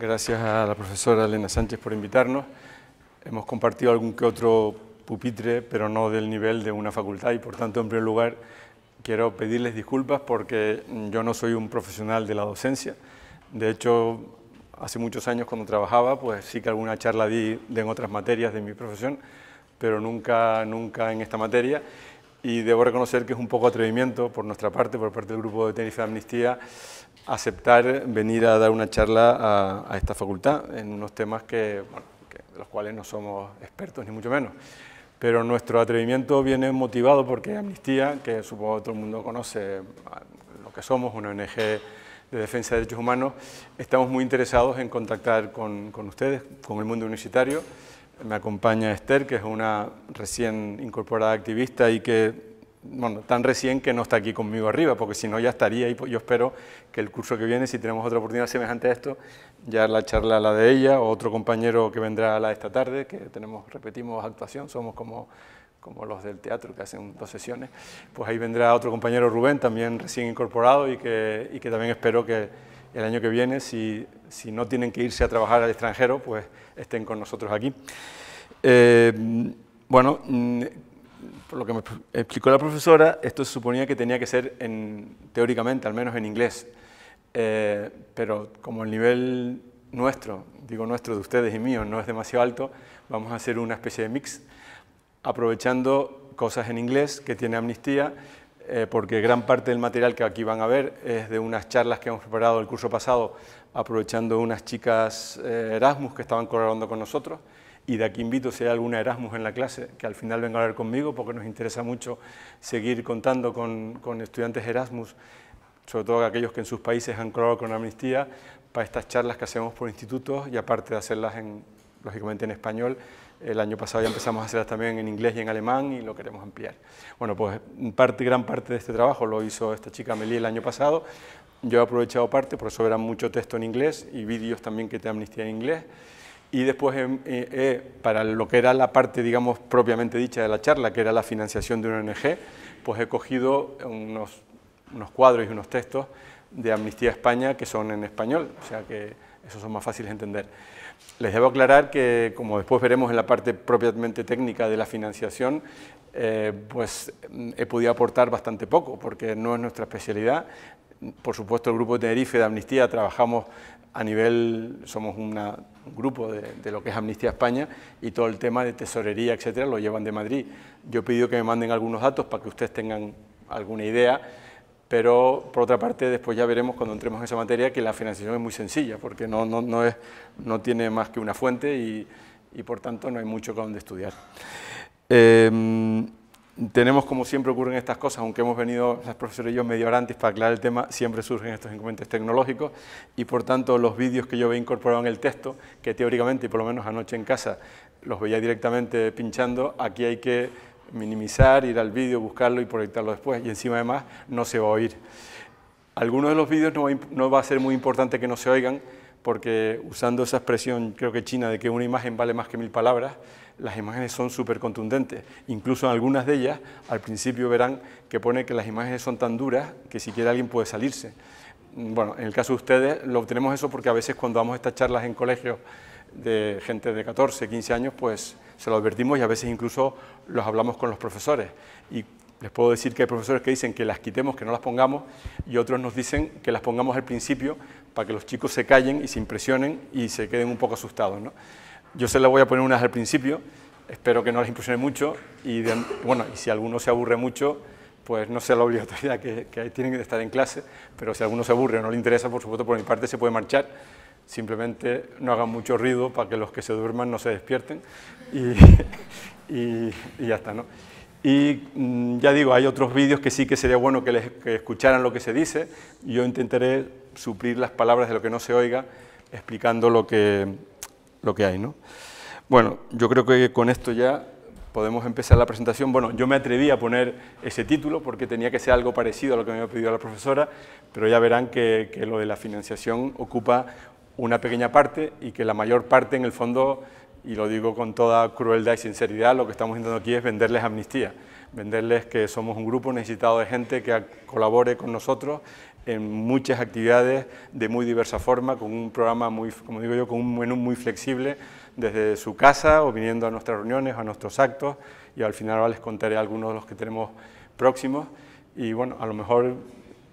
Gracias a la profesora Elena Sánchez por invitarnos. Hemos compartido algún que otro pupitre, pero no del nivel de una facultad, y por tanto, en primer lugar, quiero pedirles disculpas porque yo no soy un profesional de la docencia. De hecho, hace muchos años cuando trabajaba, pues sí que alguna charla di en otras materias de mi profesión, pero nunca en esta materia. Y debo reconocer que es un poco atrevimiento por nuestra parte, por parte del grupo de Tenerife de Amnistía, aceptar venir a dar una charla a esta facultad en unos temas que, bueno, de los cuales no somos expertos ni mucho menos. Pero nuestro atrevimiento viene motivado porque Amnistía, que supongo que todo el mundo conoce lo que somos, una ONG de defensa de derechos humanos, estamos muy interesados en contactar con ustedes, con el mundo universitario. Me acompaña Esther, que es una recién incorporada activista y que, bueno, tan recién que no está aquí conmigo arriba, porque si no ya estaría, y yo espero que el curso que viene, si tenemos otra oportunidad semejante a esto, ya la charla la de ella, o otro compañero que vendrá la de esta tarde, que tenemos, repetimos, actuación, somos como los del teatro que hacen 2 sesiones, pues ahí vendrá otro compañero, Rubén, también recién incorporado, y que también espero que el año que viene, si no tienen que irse a trabajar al extranjero, pues estén con nosotros aquí. Bueno, por lo que me explicó la profesora, esto se suponía que tenía que ser, teóricamente, al menos en inglés, pero como el nivel nuestro, digo nuestro, de ustedes y mío, no es demasiado alto, vamos a hacer una especie de mix, aprovechando cosas en inglés que tiene Amnistía, porque gran parte del material que aquí van a ver es de unas charlas que hemos preparado el curso pasado, aprovechando unas chicas Erasmus que estaban colaborando con nosotros, y de aquí invito, si hay alguna Erasmus en la clase, que al final venga a hablar conmigo, porque nos interesa mucho seguir contando con estudiantes Erasmus, sobre todo aquellos que en sus países han colaborado con Amnistía, para estas charlas que hacemos por institutos, y aparte de hacerlas, lógicamente, en español. El año pasado ya empezamos a hacerlas también en inglés y en alemán, y lo queremos ampliar. Bueno, pues gran parte de este trabajo lo hizo esta chica Amélie el año pasado. Yo he aprovechado parte, por eso verán mucho texto en inglés y vídeos también que te Amnistía en inglés. Y después, para lo que era la parte, digamos, propiamente dicha de la charla, que era la financiación de una ONG, pues he cogido unos cuadros y unos textos de Amnistía España que son en español, o sea que esos son más fáciles de entender. Les debo aclarar que, como después veremos en la parte propiamente técnica de la financiación, pues he podido aportar bastante poco, porque no es nuestra especialidad. Por supuesto, el grupo de Tenerife de Amnistía trabajamos a nivel, somos un grupo de lo que es Amnistía España, y todo el tema de tesorería, etcétera, lo llevan de Madrid. Yo he pedido que me manden algunos datos para que ustedes tengan alguna idea, pero por otra parte después ya veremos cuando entremos en esa materia que la financiación es muy sencilla, porque no tiene más que una fuente y por tanto no hay mucho con donde estudiar. Tenemos, como siempre ocurren estas cosas, aunque hemos venido las profesoras y yo media hora antes para aclarar el tema, siempre surgen estos inconvenientes tecnológicos y por tanto los vídeos que yo he incorporado en el texto, que teóricamente, y por lo menos anoche en casa, los veía directamente pinchando, aquí hay que minimizar, ir al vídeo, buscarlo y proyectarlo después, y encima además no se va a oír. Algunos de los vídeos no va a ser muy importante que no se oigan, porque usando esa expresión, creo que china, de que una imagen vale más que 1000 palabras, las imágenes son súper contundentes. Incluso en algunas de ellas, al principio verán que pone que las imágenes son tan duras que siquiera alguien puede salirse. Bueno, en el caso de ustedes, lo obtenemos eso porque a veces cuando damos estas charlas en colegios de gente de 14, 15 años, pues se lo advertimos y a veces incluso los hablamos con los profesores. Y les puedo decir que hay profesores que dicen que las quitemos, que no las pongamos, y otros nos dicen que las pongamos al principio para que los chicos se callen y se impresionen y se queden un poco asustados, ¿no? Yo se las voy a poner unas al principio, espero que no les impresione mucho, y si alguno se aburre mucho, pues no sea la obligatoriedad que tienen que estar en clase, pero si alguno se aburre o no le interesa, por supuesto, por mi parte se puede marchar. Simplemente no hagan mucho ruido para que los que se duerman no se despierten y ya está, ¿no? Y ya digo, hay otros vídeos que sí que sería bueno que escucharan lo que se dice. Yo intentaré suplir las palabras de lo que no se oiga explicando lo que hay, ¿no? Bueno, yo creo que con esto ya podemos empezar la presentación. Bueno, yo me atreví a poner ese título porque tenía que ser algo parecido a lo que me había pedido la profesora, pero ya verán que lo de la financiación ocupa una pequeña parte y que la mayor parte, en el fondo, y lo digo con toda crueldad y sinceridad, lo que estamos intentando aquí es venderles Amnistía. venderles que somos un grupo necesitado de gente que colabore con nosotros en muchas actividades de muy diversa forma, con un programa muy, como digo yo, con un menú muy flexible desde su casa o viniendo a nuestras reuniones, a nuestros actos, y al final ahora les contaré algunos de los que tenemos próximos. Y bueno, a lo mejor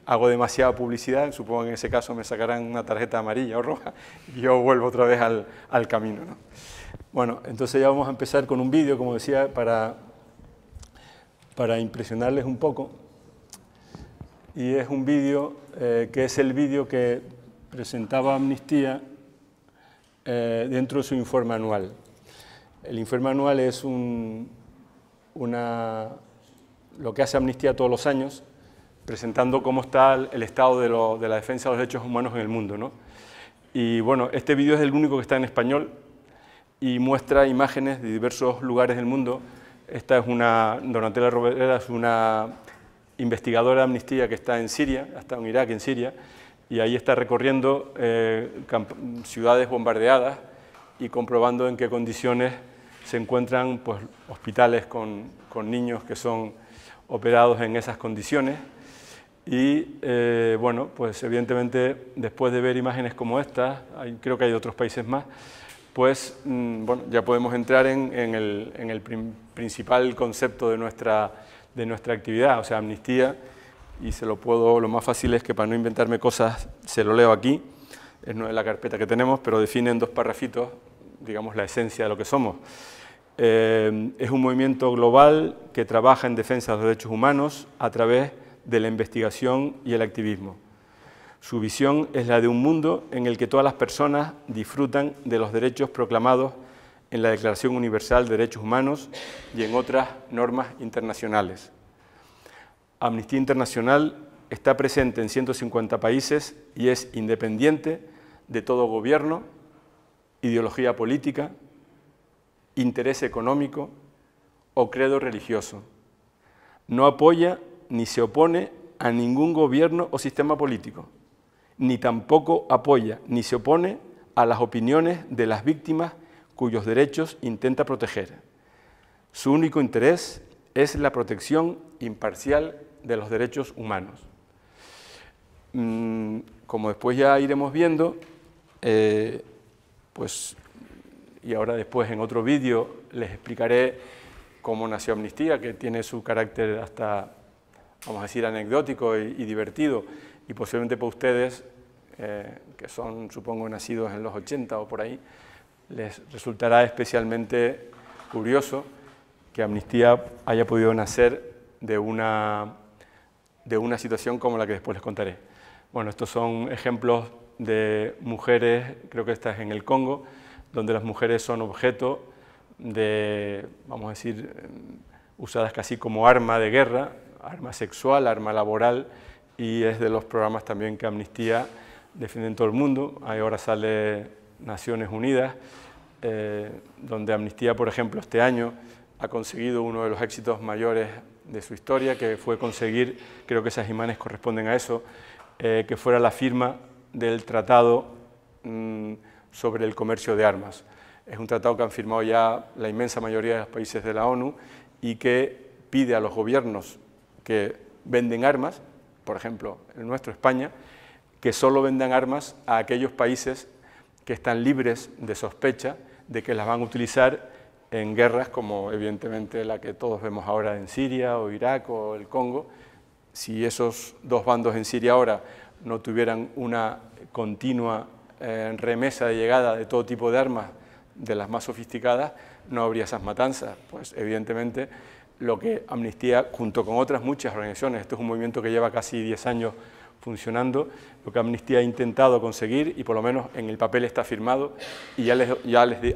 hago demasiada publicidad, supongo que en ese caso me sacarán una tarjeta amarilla o roja y yo vuelvo otra vez al camino, ¿no? Bueno, entonces ya vamos a empezar con un vídeo, como decía, para impresionarles un poco. Y es un vídeo que es el vídeo que presentaba Amnistía dentro de su informe anual. El informe anual es lo que hace Amnistía todos los años, presentando cómo está el estado de la defensa de los derechos humanos en el mundo, ¿no? Y bueno, este vídeo es el único que está en español y muestra imágenes de diversos lugares del mundo. Esta es Donatella Rovera es una investigadora de Amnistía que está en Siria, ha estado en Irak, en Siria, y ahí está recorriendo ciudades bombardeadas y comprobando en qué condiciones se encuentran, pues, hospitales con niños que son operados en esas condiciones. Y bueno, pues evidentemente después de ver imágenes como estas, creo que hay otros países más, pues bueno, ya podemos entrar en el principal concepto de nuestra actividad, o sea, Amnistía, y lo más fácil es que, para no inventarme cosas, se lo leo aquí, es la carpeta que tenemos, pero define en dos parrafitos, digamos, la esencia de lo que somos. Es un movimiento global que trabaja en defensa de los derechos humanos a través de la investigación y el activismo. Su visión es la de un mundo en el que todas las personas disfrutan de los derechos proclamados en la Declaración Universal de Derechos Humanos y en otras normas internacionales. Amnistía Internacional está presente en 150 países y es independiente de todo gobierno, ideología política, interés económico o credo religioso. No apoya ni se opone a ningún gobierno o sistema político, ni tampoco apoya ni se opone a las opiniones de las víctimas cuyos derechos intenta proteger. Su único interés es la protección imparcial de los derechos humanos. Como después ya iremos viendo, pues, y ahora después en otro vídeo les explicaré cómo nació Amnistía, que tiene su carácter hasta, vamos a decir, anecdótico y divertido, y posiblemente para ustedes, que son, supongo, nacidos en los 80 o por ahí, les resultará especialmente curioso que Amnistía haya podido nacer de una situación como la que después les contaré. Bueno, estos son ejemplos de mujeres, creo que esta es en el Congo, donde las mujeres son objeto de, vamos a decir, usadas casi como arma de guerra, arma sexual, arma laboral, y es de los programas también que Amnistía defiende en todo el mundo. Ahí ahora sale Naciones Unidas, donde Amnistía, por ejemplo, este año ha conseguido uno de los éxitos mayores de su historia, que fue conseguir, creo que esas imágenes corresponden a eso, que fuera la firma del tratado sobre el comercio de armas. Es un tratado que han firmado ya la inmensa mayoría de los países de la ONU y que pide a los gobiernos que venden armas, por ejemplo, en nuestro España, que solo vendan armas a aquellos países que están libres de sospecha de que las van a utilizar en guerras como evidentemente la que todos vemos ahora en Siria o Irak o el Congo. Si esos dos bandos en Siria ahora no tuvieran una continua remesa de llegada de todo tipo de armas, de las más sofisticadas, no habría esas matanzas. Pues evidentemente lo que Amnistía, junto con otras muchas organizaciones, esto es un movimiento que lleva casi 10 años funcionando, lo que Amnistía ha intentado conseguir, y por lo menos en el papel está firmado, y ya les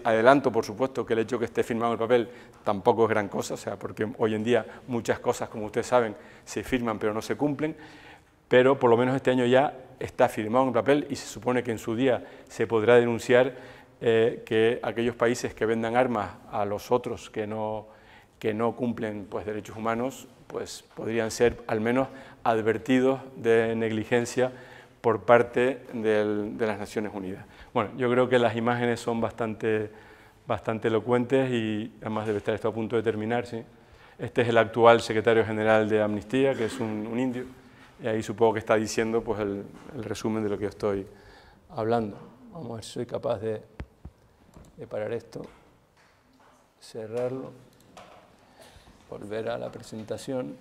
adelanto, por supuesto, que el hecho que esté firmado el papel tampoco es gran cosa, o sea, porque hoy en día muchas cosas, como ustedes saben, se firman pero no se cumplen, pero por lo menos este año ya está firmado en papel y se supone que en su día se podrá denunciar que aquellos países que vendan armas a los otros que no cumplen, pues, derechos humanos, pues podrían ser al menos advertidos de negligencia por parte de las Naciones Unidas. Bueno, yo creo que las imágenes son bastante elocuentes y además debe estar esto a punto de terminar, ¿sí? Este es el actual secretario general de Amnistía, que es un indio, y ahí supongo que está diciendo pues, el resumen de lo que yo estoy hablando. Vamos a ver si soy capaz de parar esto, cerrarlo, volver a la presentación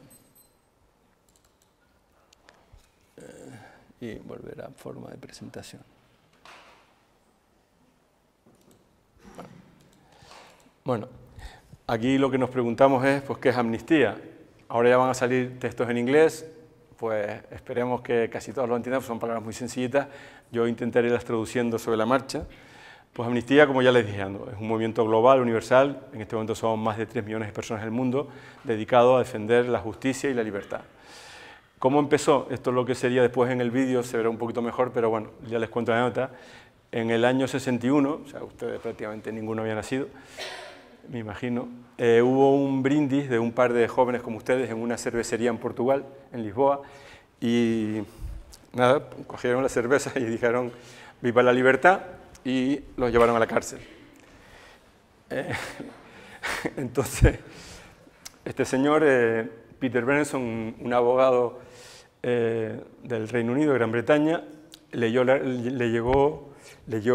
y volver a forma de presentación. Bueno, aquí lo que nos preguntamos es, pues, ¿qué es amnistía? Ahora ya van a salir textos en inglés, pues esperemos que casi todos lo entiendan, son palabras muy sencillitas, yo intentaré irlas traduciendo sobre la marcha. Pues amnistía, como ya les dije, es un movimiento global, universal, en este momento son más de 3 millones de personas en el mundo, dedicado a defender la justicia y la libertad. ¿Cómo empezó? Esto es lo que sería después en el vídeo, se verá un poquito mejor, pero bueno, ya les cuento la nota. En el año 61, o sea, ustedes prácticamente ninguno había nacido, me imagino, hubo un brindis de un par de jóvenes como ustedes en una cervecería en Portugal, en Lisboa, y nada, cogieron la cerveza y dijeron viva la libertad, y los llevaron a la cárcel. Entonces, este señor, Peter Benson, un abogado del Reino Unido, de Gran Bretaña, leyó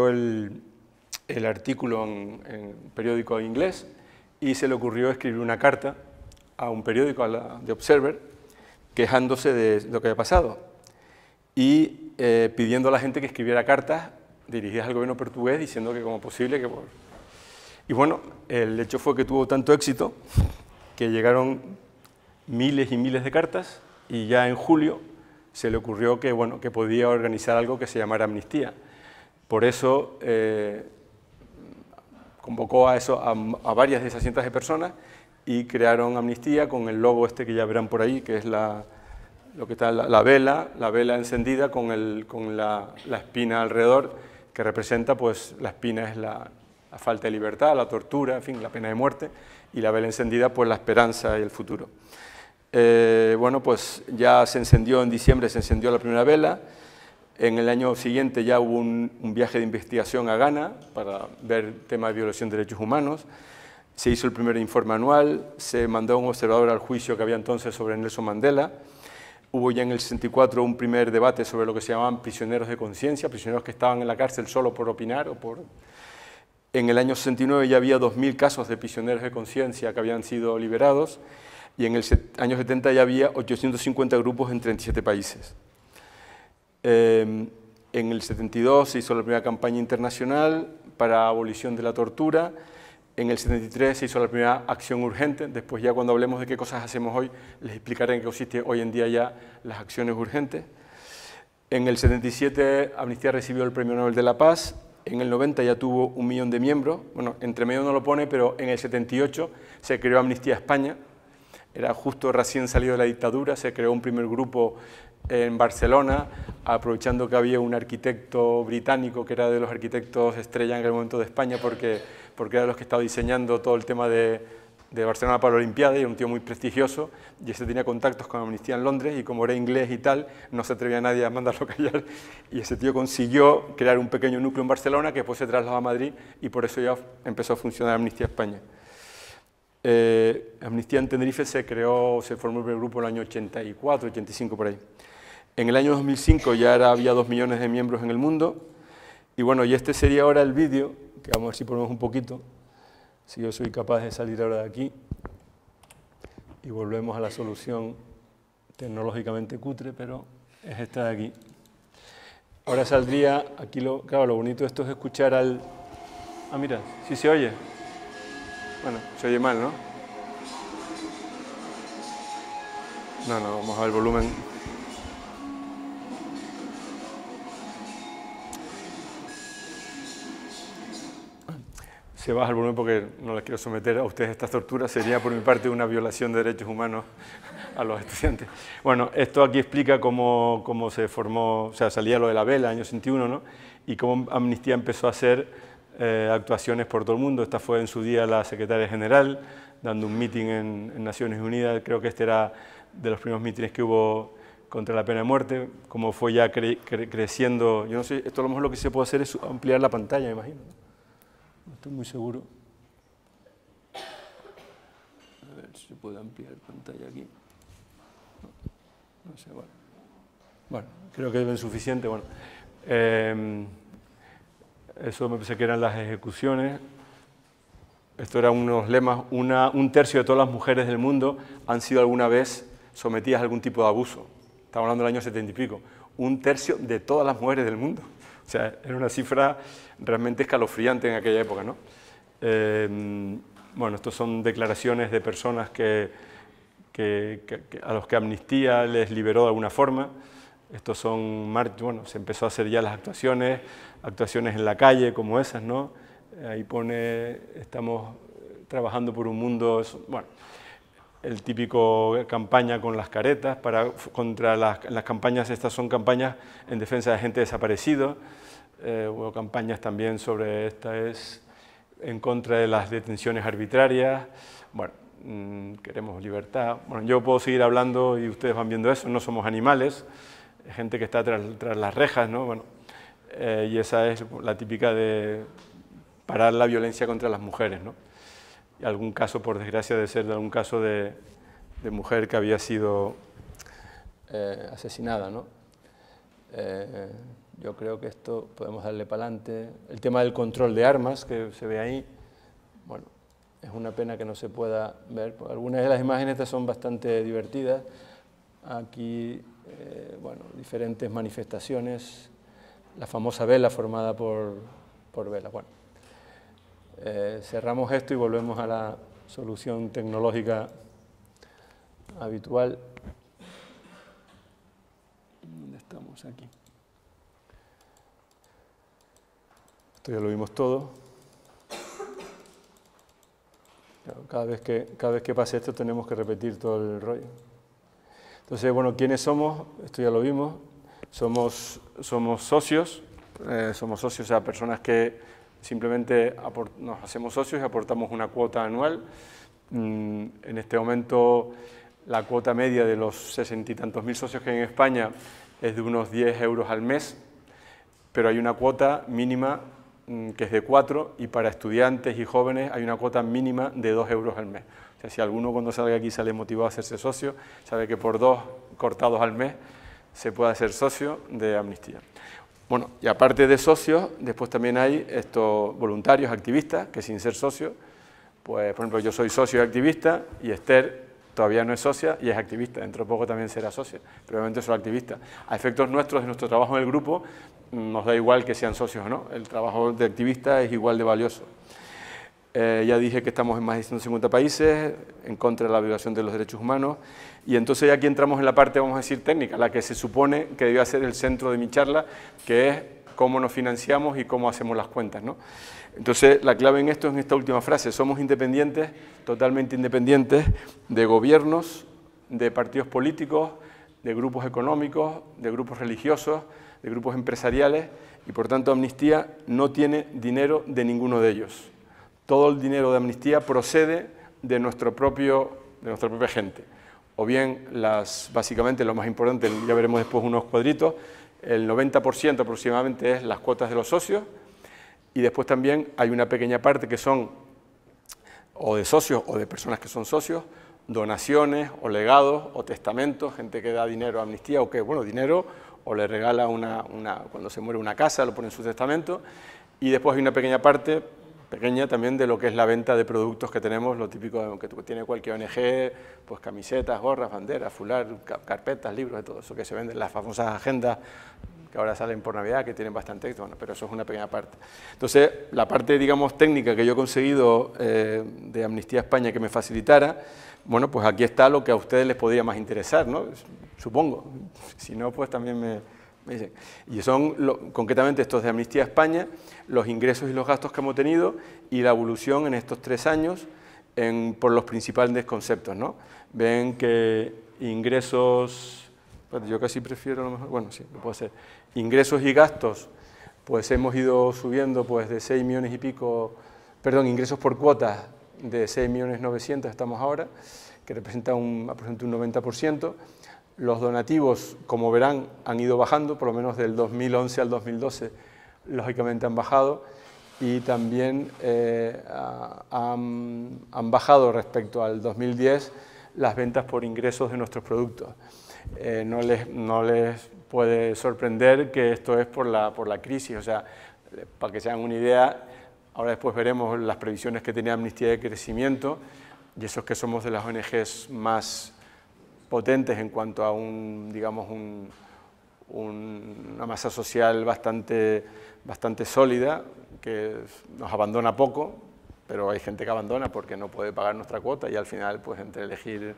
el artículo en un periódico inglés y se le ocurrió escribir una carta a un periódico, de Observer, quejándose de lo que había pasado y pidiendo a la gente que escribiera cartas dirigidas al gobierno portugués diciendo que como posible que... Y bueno, el hecho fue que tuvo tanto éxito que llegaron miles y miles de cartas y ya en julio se le ocurrió que, bueno, que podía organizar algo que se llamara Amnistía. Por eso convocó a varias de esas cientos de personas y crearon Amnistía con el logo este que ya verán por ahí, que es lo que está la vela encendida con la espina alrededor, que representa, pues, la espina es la falta de libertad, la tortura, en fin, la pena de muerte, y la vela encendida, pues, la esperanza y el futuro. Bueno, pues ya se encendió en diciembre, se encendió la primera vela, en el año siguiente ya hubo un viaje de investigación a Ghana para ver temas de violación de derechos humanos, se hizo el primer informe anual, se mandó un observador al juicio que había entonces sobre Nelson Mandela. Hubo ya en el 64 un primer debate sobre lo que se llamaban prisioneros de conciencia, prisioneros que estaban en la cárcel solo por opinar. En el año 69 ya había 2.000 casos de prisioneros de conciencia que habían sido liberados y en el año 70 ya había 850 grupos en 37 países. En el 72 se hizo la primera campaña internacional para abolición de la tortura. En el 73 se hizo la primera acción urgente, después ya cuando hablemos de qué cosas hacemos hoy, les explicaré en qué consiste hoy en día ya las acciones urgentes. En el 77 Amnistía recibió el Premio Nobel de la Paz, en el 90 ya tuvo 1 millón de miembros, bueno, entre medio no lo pone, pero en el 78 se creó Amnistía España, era justo recién salido de la dictadura, se creó un primer grupo en Barcelona, aprovechando que había un arquitecto británico que era de los arquitectos estrella en aquel momento de España porque era de los que estaba diseñando todo el tema de Barcelona para la Olimpiada y era un tío muy prestigioso y ese tenía contactos con Amnistía en Londres y como era inglés y tal, no se atrevía a nadie a mandarlo callar y ese tío consiguió crear un pequeño núcleo en Barcelona que después se trasladó a Madrid y por eso ya empezó a funcionar Amnistía España. Amnistía en Tenerife se formó el primer grupo en el año 84, 85 por ahí. En el año 2005 ya había 2 millones de miembros en el mundo. Y bueno, y este sería ahora el vídeo, que vamos a ver si ponemos un poquito, si yo soy capaz de salir ahora de aquí. Y volvemos a la solución tecnológicamente cutre, pero es esta de aquí. Ahora saldría, aquí claro, lo bonito de esto es escuchar al... Ah, mira, sí se oye. Bueno, se oye mal, ¿no? No, vamos a ver el volumen... Se baja el volumen porque no les quiero someter a ustedes estas torturas, sería por mi parte una violación de derechos humanos a los estudiantes. Bueno, esto aquí explica cómo se formó, o sea, salía lo de la vela, año 61, ¿no? Y cómo Amnistía empezó a hacer actuaciones por todo el mundo. Esta fue en su día la secretaria general, dando un meeting en Naciones Unidas, creo que este era de los primeros mítines que hubo contra la pena de muerte, como fue ya creciendo, yo no sé, esto a lo mejor lo que se puede hacer es ampliar la pantalla, me imagino, ¿no? No estoy muy seguro. A ver. se puede ampliar pantalla aquí. No sé, bueno. Bueno, creo que es suficiente. Bueno, eso me pensé que eran las ejecuciones. Esto eran unos lemas. Un tercio de todas las mujeres del mundo han sido alguna vez sometidas a algún tipo de abuso. Estamos hablando del año 70 y pico. Un tercio de todas las mujeres del mundo. O sea, era una cifra realmente escalofriante en aquella época, ¿no? Bueno, estos son declaraciones de personas a los que Amnistía les liberó de alguna forma. Estos son, bueno, se empezó a hacer ya las actuaciones en la calle como esas, ¿no? Ahí pone, estamos trabajando por un mundo, bueno, el típico campaña con las caretas, contra las campañas, estas son campañas en defensa de gente desaparecida, o campañas también sobre, esta es en contra de las detenciones arbitrarias, bueno. Queremos libertad. Bueno, yo puedo seguir hablando y ustedes van viendo eso, no somos animales, gente que está tras las rejas, ¿no? Bueno, y esa es la típica de parar la violencia contra las mujeres, ¿no? Y algún caso, por desgracia, de ser de algún caso de mujer que había sido asesinada, ¿no? Yo creo que esto podemos darle para adelante. El tema del control de armas que se ve ahí, bueno, es una pena que no se pueda ver. Algunas de las imágenes estas son bastante divertidas. Aquí, bueno, diferentes manifestaciones. La famosa vela formada por velas. Bueno, cerramos esto y volvemos a la solución tecnológica habitual. ¿Dónde estamos? Aquí. Esto ya lo vimos todo. Cada vez que pase esto tenemos que repetir todo el rollo. Entonces, bueno, ¿quiénes somos? Esto ya lo vimos. Somos socios, o sea, personas que simplemente nos hacemos socios y aportamos una cuota anual. En este momento la cuota media de los 60 y tantos mil socios que hay en España es de unos 10 euros al mes, pero hay una cuota mínima que es de 4, y para estudiantes y jóvenes hay una cuota mínima de 2 euros al mes. O sea, si alguno cuando salga aquí sale motivado a hacerse socio, sabe que por 2 cortados al mes se puede hacer socio de Amnistía. Bueno, y aparte de socios, después también hay estos voluntarios, activistas, que sin ser socios, pues por ejemplo yo soy socio y activista, y Esther todavía no es socia y es activista, dentro de poco también será socia, pero obviamente solo activista. A efectos nuestros, de nuestro trabajo en el grupo, nos da igual que sean socios o no, el trabajo de activista es igual de valioso. Ya dije que estamos en más de 150 países, en contra de la violación de los derechos humanos, y entonces ya aquí entramos en la parte, vamos a decir, técnica, la que se supone que debía ser el centro de mi charla, que es cómo nos financiamos y cómo hacemos las cuentas, ¿no? Entonces, la clave en esto es en esta última frase, somos independientes, totalmente independientes de gobiernos, de partidos políticos, de grupos económicos, de grupos religiosos, de grupos empresariales, y por tanto Amnistía no tiene dinero de ninguno de ellos. Todo el dinero de Amnistía procede de nuestra propia gente. O bien, básicamente lo más importante, ya veremos después unos cuadritos, el 90% aproximadamente es las cuotas de los socios, y después también hay una pequeña parte que son o de socios o de personas que son socios, donaciones o legados o testamentos, gente que da dinero a Amnistía o que, bueno, dinero, o le regala cuando se muere una casa, lo pone en su testamento, y después hay una pequeña parte, pequeña también, de lo que es la venta de productos que tenemos, lo típico que tiene cualquier ONG, pues camisetas, gorras, banderas, fular, carpetas, libros, de todo eso que se venden, las famosas agendas que ahora salen por Navidad, que tienen bastante éxito, bueno, pero eso es una pequeña parte. Entonces, la parte, digamos, técnica que yo he conseguido de Amnistía España que me facilitara, bueno, pues aquí está lo que a ustedes les podría más interesar, ¿no? Supongo, si no, pues también me dicen. Y son, concretamente, estos de Amnistía España, los ingresos y los gastos que hemos tenido y la evolución en estos 3 años por los principales conceptos, ¿no? Ven que ingresos... Yo casi prefiero a lo mejor, bueno, sí, lo puedo hacer. Ingresos y gastos, pues hemos ido subiendo pues de 6 millones y pico, perdón, ingresos por cuotas de 6.900.000 estamos ahora, que representa aproximadamente un 90%. Los donativos, como verán, han ido bajando, por lo menos del 2011 al 2012, lógicamente han bajado, y también han bajado respecto al 2010 las ventas por ingresos de nuestros productos. No les puede sorprender que esto es por la crisis, o sea, para que se hagan una idea, ahora después veremos las previsiones que tenía Amnistía de crecimiento, y eso es que somos de las ONGs más potentes en cuanto a una masa social bastante sólida, que nos abandona poco, pero hay gente que abandona porque no puede pagar nuestra cuota y al final, pues entre elegir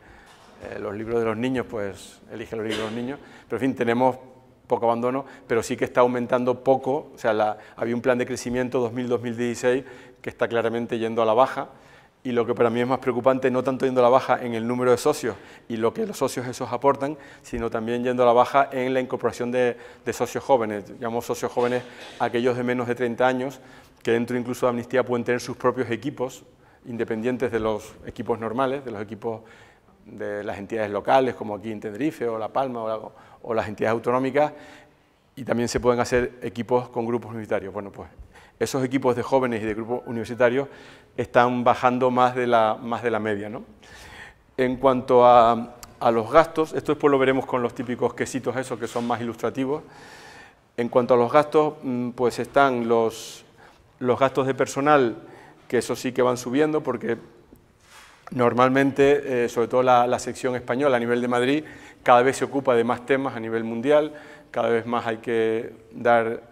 los libros de los niños, pues elige los libros de los niños, pero en fin, tenemos poco abandono, pero sí que está aumentando poco, o sea, había un plan de crecimiento 2000-2016 que está claramente yendo a la baja, y lo que para mí es más preocupante, no tanto yendo a la baja en el número de socios y lo que los socios esos aportan, sino también yendo a la baja en la incorporación de socios jóvenes. Llamamos socios jóvenes aquellos de menos de 30 años, que dentro incluso de Amnistía pueden tener sus propios equipos, independientes de los equipos normales, de los equipos de las entidades locales, como aquí en Tenerife o La Palma o las entidades autonómicas, y también se pueden hacer equipos con grupos universitarios. Bueno, pues esos equipos de jóvenes y de grupos universitarios están bajando más de la media, ¿no? En cuanto a los gastos, esto después lo veremos con los típicos quesitos esos que son más ilustrativos. En cuanto a los gastos, pues están los gastos de personal, que eso sí que van subiendo, porque normalmente, sobre todo la sección española a nivel de Madrid, cada vez se ocupa de más temas a nivel mundial, cada vez más hay que dar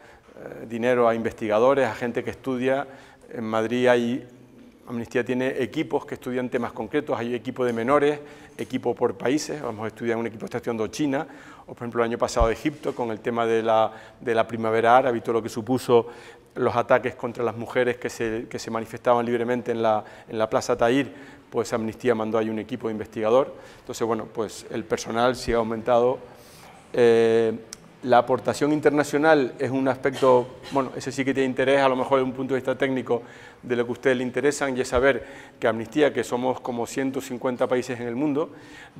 dinero a investigadores, a gente que estudia. En Madrid Amnistía tiene equipos que estudian temas concretos, hay equipo de menores, equipo por países, vamos a estudiar un equipo que está estudiando China, o por ejemplo el año pasado Egipto, con el tema de la primavera árabe y todo lo que supuso los ataques contra las mujeres que se manifestaban libremente en la plaza Tahrir, pues Amnistía mandó ahí un equipo de investigador. Entonces, bueno, pues el personal sí ha aumentado. La aportación internacional es un aspecto, bueno, ese sí que tiene interés, a lo mejor desde un punto de vista técnico, de lo que a ustedes les interesan, y es saber que Amnistía, que somos como 150 países en el mundo,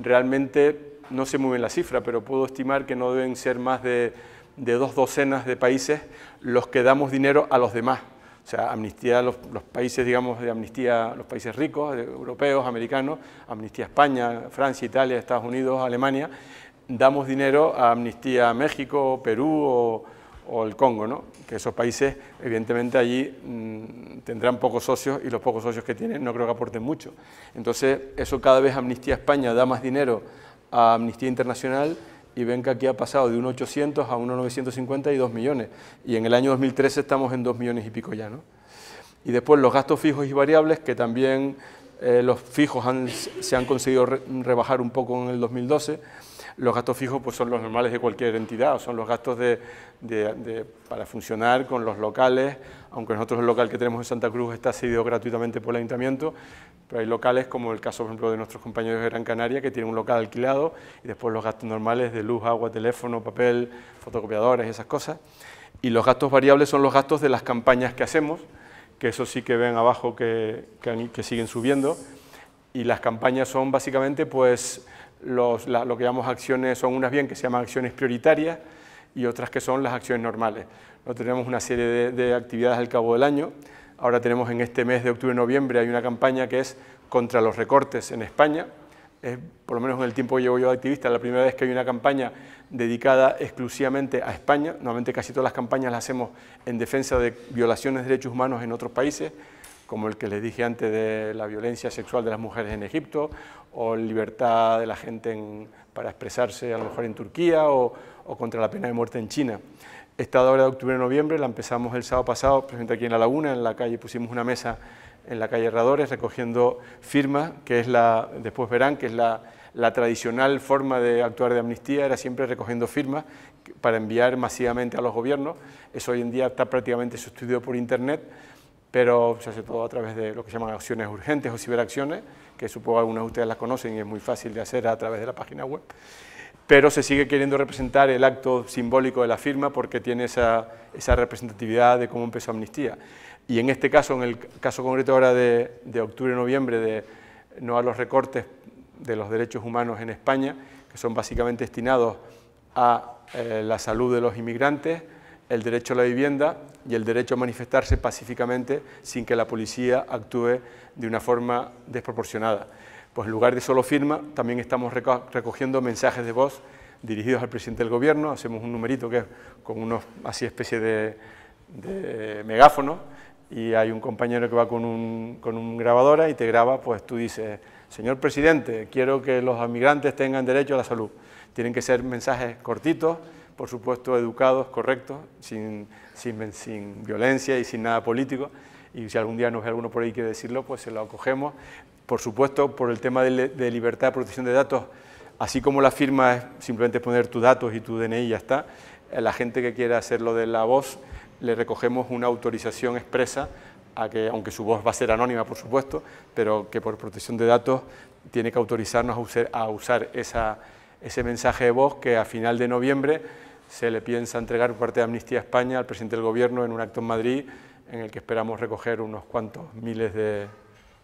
realmente no sé muy bien la cifra, pero puedo estimar que no deben ser más de 2 docenas de países los que damos dinero a los demás. O sea, Amnistía, los países, digamos, de Amnistía, los países ricos, europeos, americanos, Amnistía España, Francia, Italia, Estados Unidos, Alemania, damos dinero a Amnistía México, Perú o el Congo, ¿no? Que esos países, evidentemente, allí tendrán pocos socios, y los pocos socios que tienen no creo que aporten mucho. Entonces, eso cada vez Amnistía España da más dinero a Amnistía Internacional, y ven que aquí ha pasado de 1.800 a 1.950 y 2 millones, y en el año 2013 estamos en 2 millones y pico ya, ¿no? Y después los gastos fijos y variables, que también los fijos se han conseguido rebajar un poco en el 2012, Los gastos fijos pues son los normales de cualquier entidad, son los gastos para funcionar con los locales, aunque nosotros el local que tenemos en Santa Cruz está cedido gratuitamente por el ayuntamiento, pero hay locales como el caso, por ejemplo, de nuestros compañeros de Gran Canaria, que tienen un local alquilado, y después los gastos normales de luz, agua, teléfono, papel, fotocopiadores, esas cosas. Y los gastos variables son los gastos de las campañas que hacemos, que eso sí que ven abajo que siguen subiendo, y las campañas son básicamente pues lo que llamamos acciones, son unas bien que se llaman acciones prioritarias y otras que son las acciones normales. Nosotros tenemos una serie de actividades al cabo del año. Ahora tenemos en este mes de octubre-noviembre hay una campaña que es contra los recortes en España. Es, por lo menos en el tiempo que llevo yo de activista, la primera vez que hay una campaña dedicada exclusivamente a España. Normalmente casi todas las campañas las hacemos en defensa de violaciones de derechos humanos en otros países, como el que les dije antes de la violencia sexual de las mujeres en Egipto, o libertad de la gente para expresarse a lo mejor en Turquía, o contra la pena de muerte en China. Esta hora de octubre-noviembre la empezamos el sábado pasado, presente aquí en La Laguna, en la calle, pusimos una mesa en la calle Herradores recogiendo firmas, que es después verán, que es la tradicional forma de actuar de Amnistía, era siempre recogiendo firmas para enviar masivamente a los gobiernos. Eso hoy en día está prácticamente sustituido por Internet, pero se hace todo a través de lo que llaman acciones urgentes o ciberacciones, que supongo algunas de ustedes las conocen y es muy fácil de hacer a través de la página web. Pero se sigue queriendo representar el acto simbólico de la firma porque tiene esa representatividad de cómo empezó Amnistía. Y en este caso, en el caso concreto ahora de octubre-noviembre, de no a los recortes de los derechos humanos en España, que son básicamente destinados a la salud de los inmigrantes, el derecho a la vivienda y el derecho a manifestarse pacíficamente sin que la policía actúe de una forma desproporcionada. Pues en lugar de solo firma, también estamos recogiendo mensajes de voz dirigidos al presidente del gobierno. Hacemos un numerito que es con unos así especie de megáfono, y hay un compañero que va con un grabadora y te graba, pues tú dices: señor presidente, quiero que los migrantes tengan derecho a la salud. Tienen que ser mensajes cortitos, por supuesto educados, correctos, sin violencia y sin nada político, y si algún día nos ve alguno por ahí que decirlo, pues se lo acogemos. Por supuesto, por el tema de libertad de protección de datos, así como la firma es simplemente poner tus datos y tu DNI y ya está, la gente que quiera hacerlo de la voz, le recogemos una autorización expresa a que, aunque su voz va a ser anónima, por supuesto, pero que por protección de datos tiene que autorizarnos a usar ese mensaje de voz que a final de noviembre se le piensa entregar por parte de Amnistía España al presidente del gobierno en un acto en Madrid, en el que esperamos recoger unos cuantos miles de...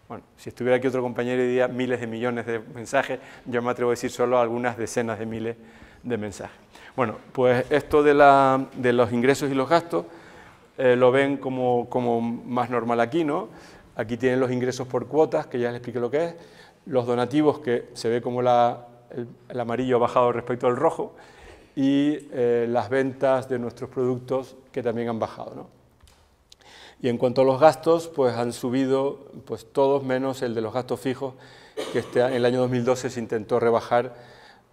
Bueno, si estuviera aquí otro compañero diría miles de millones de mensajes, yo me atrevo a decir solo algunas decenas de miles de mensajes. Bueno, pues esto de los ingresos y los gastos lo ven como más normal aquí, ¿no? Aquí tienen los ingresos por cuotas, que ya les expliqué lo que es, los donativos, que se ve como el amarillo ha bajado respecto al rojo, y las ventas de nuestros productos, que también han bajado, ¿no? Y en cuanto a los gastos, pues han subido pues todos menos el de los gastos fijos, que en el año 2012 se intentó rebajar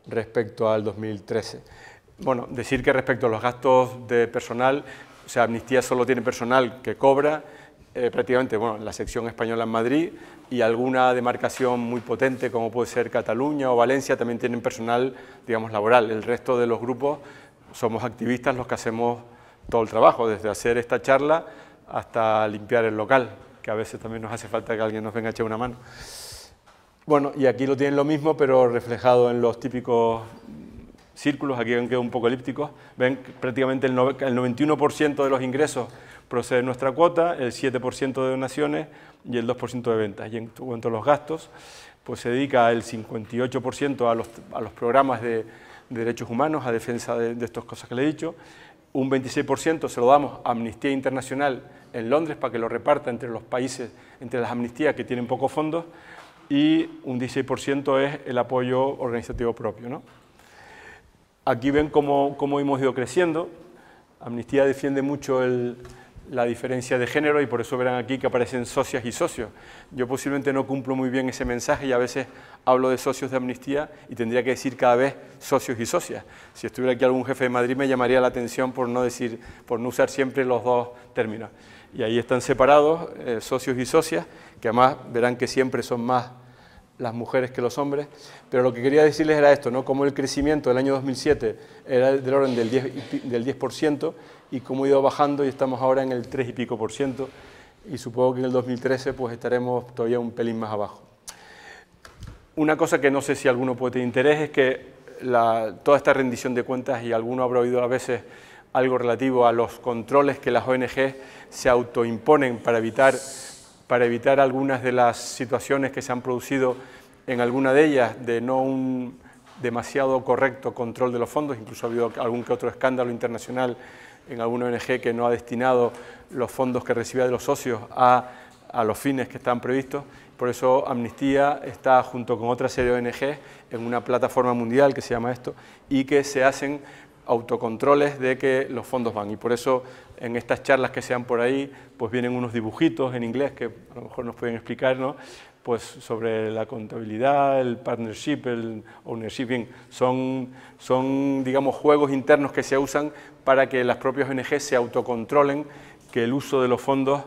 respecto al 2013. Bueno, decir que respecto a los gastos de personal, o sea, Amnistía solo tiene personal que cobra, prácticamente, bueno, la sección española en Madrid y alguna demarcación muy potente como puede ser Cataluña o Valencia también tienen personal, digamos, laboral. El resto de los grupos somos activistas los que hacemos todo el trabajo, desde hacer esta charla hasta limpiar el local, que a veces también nos hace falta que alguien nos venga a echar una mano. Bueno, y aquí lo tienen lo mismo, pero reflejado en los típicos círculos, aquí han quedado un poco elípticos. Ven, prácticamente el 91% de los ingresos procede de nuestra cuota, el 7% de donaciones y el 2% de ventas. Y en cuanto a los gastos, pues se dedica el 58% a los programas de derechos humanos, a defensa de estas cosas que le he dicho. Un 26% se lo damos a Amnistía Internacional en Londres para que lo reparta entre los países, entre las amnistías que tienen pocos fondos, y un 16% es el apoyo organizativo propio, ¿no? Aquí ven cómo hemos ido creciendo. Amnistía defiende mucho la diferencia de género y por eso verán aquí que aparecen socias y socios. Yo posiblemente no cumplo muy bien ese mensaje y a veces hablo de socios de Amnistía y tendría que decir cada vez socios y socias. Si estuviera aquí algún jefe de Madrid me llamaría la atención por no usar siempre los dos términos. Y ahí están separados socios y socias, que además verán que siempre son más las mujeres que los hombres, pero lo que quería decirles era esto, ¿no? Cómo el crecimiento del año 2007 era del orden del 10% y cómo ha ido bajando y estamos ahora en el 3 y pico por ciento, y supongo que en el 2013 pues estaremos todavía un pelín más abajo. Una cosa que no sé si alguno puede tener interés es que toda esta rendición de cuentas, y alguno habrá oído a veces algo relativo a los controles que las ONG se autoimponen para evitar algunas de las situaciones que se han producido en alguna de ellas, de no un demasiado correcto control de los fondos. Incluso ha habido algún que otro escándalo internacional en alguna ONG que no ha destinado los fondos que recibía de los socios a los fines que están previstos. Por eso Amnistía está junto con otra serie de ONG en una plataforma mundial que se llama esto, y que se hacen autocontroles de que los fondos van, y por eso en estas charlas que sean por ahí pues vienen unos dibujitos en inglés que a lo mejor nos pueden explicar, ¿no? Pues sobre la contabilidad, el partnership, el ownership, bien, son digamos juegos internos que se usan para que las propias ONG se autocontrolen, que el uso de los fondos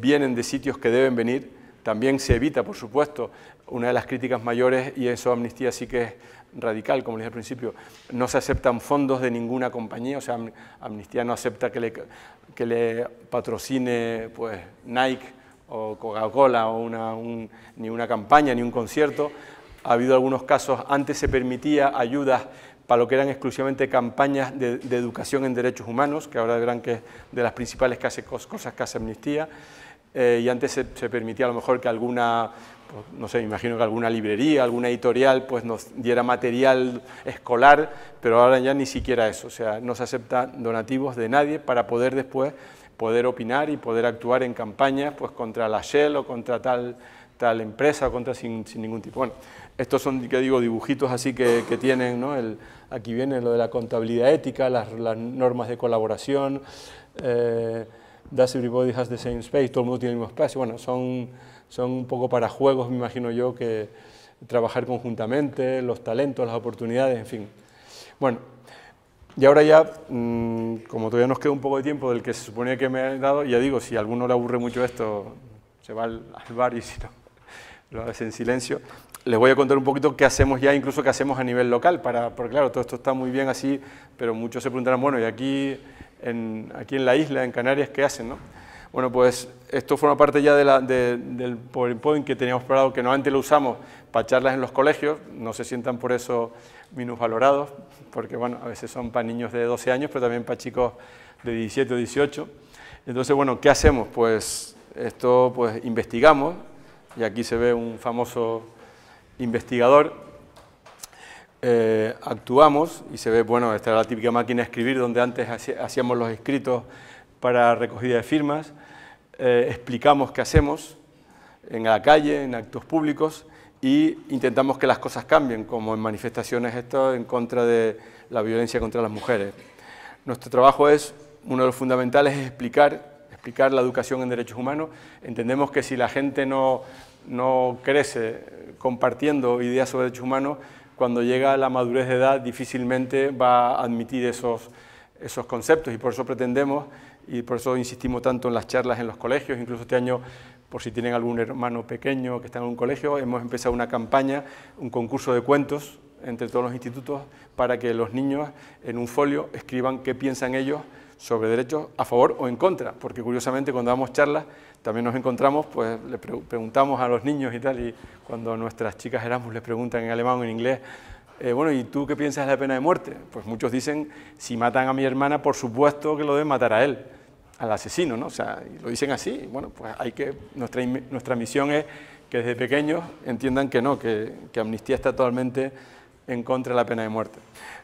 vienen de sitios que deben venir. También se evita, por supuesto, una de las críticas mayores, y eso Amnistía sí que es radical, como les dije al principio, no se aceptan fondos de ninguna compañía. O sea, Amnistía no acepta que le patrocine pues Nike o Coca-Cola, o ni una campaña, ni un concierto. Ha habido algunos casos, antes se permitía ayudas para lo que eran exclusivamente campañas de educación en derechos humanos, que ahora verán que es de las principales cosas que hace Amnistía. y antes se permitía a lo mejor que alguna, pues, no sé, me imagino que alguna librería, alguna editorial, pues nos diera material escolar, pero ahora ya ni siquiera eso, o sea, no se aceptan donativos de nadie para poder después poder opinar y poder actuar en campañas pues contra la Shell o contra tal empresa o contra sin ningún tipo. Bueno, estos son, que digo, dibujitos así que tienen, ¿no? Aquí viene lo de la contabilidad ética, las normas de colaboración, does everybody has the same space, todo el mundo tiene el mismo espacio. Bueno, son un poco para juegos, me imagino yo, que trabajar conjuntamente, los talentos, las oportunidades, en fin. Bueno, y ahora ya, como todavía nos queda un poco de tiempo del que se suponía que me han dado, ya digo, si a alguno le aburre mucho esto, se va al bar y si no, lo hace en silencio. Les voy a contar un poquito qué hacemos ya, incluso qué hacemos a nivel local, porque claro, todo esto está muy bien así, pero muchos se preguntarán, bueno, y aquí en la isla, en Canarias, ¿qué hacen, no? Bueno, pues esto forma parte ya del PowerPoint que teníamos preparado, que normalmente lo usamos para charlas en los colegios, no se sientan por eso minusvalorados, porque bueno, a veces son para niños de 12 años, pero también para chicos de 17 o 18. Entonces, bueno, ¿qué hacemos? Pues esto, pues investigamos, y aquí se ve un famoso investigador, actuamos, y se ve, bueno, esta era la típica máquina de escribir donde antes hacíamos los escritos para recogida de firmas, explicamos qué hacemos en la calle, en actos públicos, e intentamos que las cosas cambien, como en manifestaciones en contra de la violencia contra las mujeres. Nuestro trabajo es, uno de los fundamentales es explicar la educación en derechos humanos. Entendemos que si la gente no crece compartiendo ideas sobre derechos humanos, cuando llega a la madurez de edad difícilmente va a admitir esos conceptos, y por eso pretendemos, y por eso insistimos tanto en las charlas en los colegios, incluso este año, por si tienen algún hermano pequeño que está en un colegio, hemos empezado una campaña, un concurso de cuentos entre todos los institutos para que los niños en un folio escriban qué piensan ellos sobre derechos a favor o en contra, porque curiosamente cuando damos charlas también nos encontramos, pues le preguntamos a los niños y tal, y cuando nuestras chicas Erasmus les preguntan en alemán o en inglés, bueno, ¿y tú qué piensas de la pena de muerte? Pues muchos dicen, si matan a mi hermana, por supuesto que lo deben matar a él, al asesino, ¿no? O sea, y lo dicen así, y bueno, pues hay que, nuestra misión es que desde pequeños entiendan que no, que Amnistía está totalmente en contra de la pena de muerte.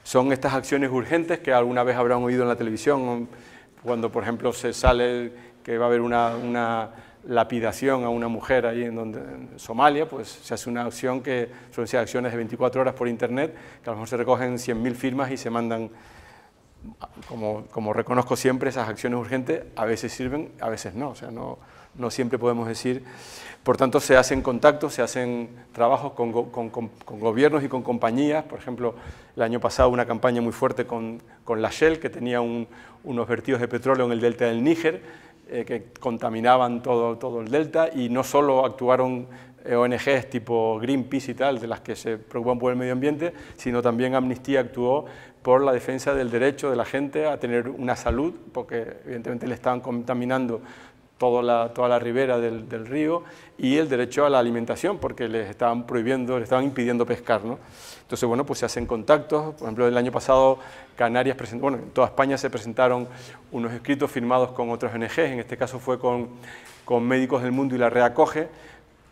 Son estas acciones urgentes que alguna vez habrán oído en la televisión, cuando, por ejemplo, se sale que va a haber una lapidación a una mujer ahí en Somalia, pues se hace una acción que son acciones de 24 horas por internet, que a lo mejor se recogen 100.000 firmas y se mandan, como reconozco siempre, esas acciones urgentes a veces sirven, a veces no, o sea, no siempre podemos decir. Por tanto, se hacen contactos, se hacen trabajos con gobiernos y con compañías, por ejemplo, el año pasado una campaña muy fuerte con la Shell, que tenía unos vertidos de petróleo en el delta del Níger, que contaminaban todo el delta, y no solo actuaron ONGs tipo Greenpeace y tal, de las que se preocupan por el medio ambiente, sino también Amnistía actuó por la defensa del derecho de la gente a tener una salud, porque evidentemente le estaban contaminando toda la ribera del río, y el derecho a la alimentación, porque les estaban prohibiendo, les estaban impidiendo pescar, ¿no? Entonces, bueno, pues se hacen contactos, por ejemplo, el año pasado Canarias presentó, bueno, en toda España se presentaron unos escritos firmados con otras ONGs, en este caso fue con Médicos del Mundo y la Reacoge,